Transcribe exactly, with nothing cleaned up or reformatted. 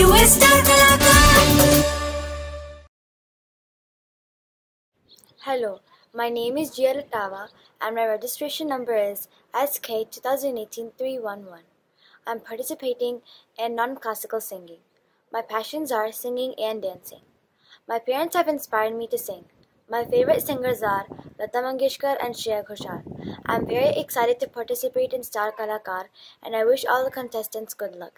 you a Star Kalakar. Hello, my name is Gia Rathawa and my registration number is S K two thousand eighteen three one one. I'm participating in non-classical singing. My passions are singing and dancing. My parents have inspired me to sing. My favorite singers are Lata Mangeshkar and Shreya Ghoshal. I'm very excited to participate in Star Kalakar and I wish all the contestants good luck.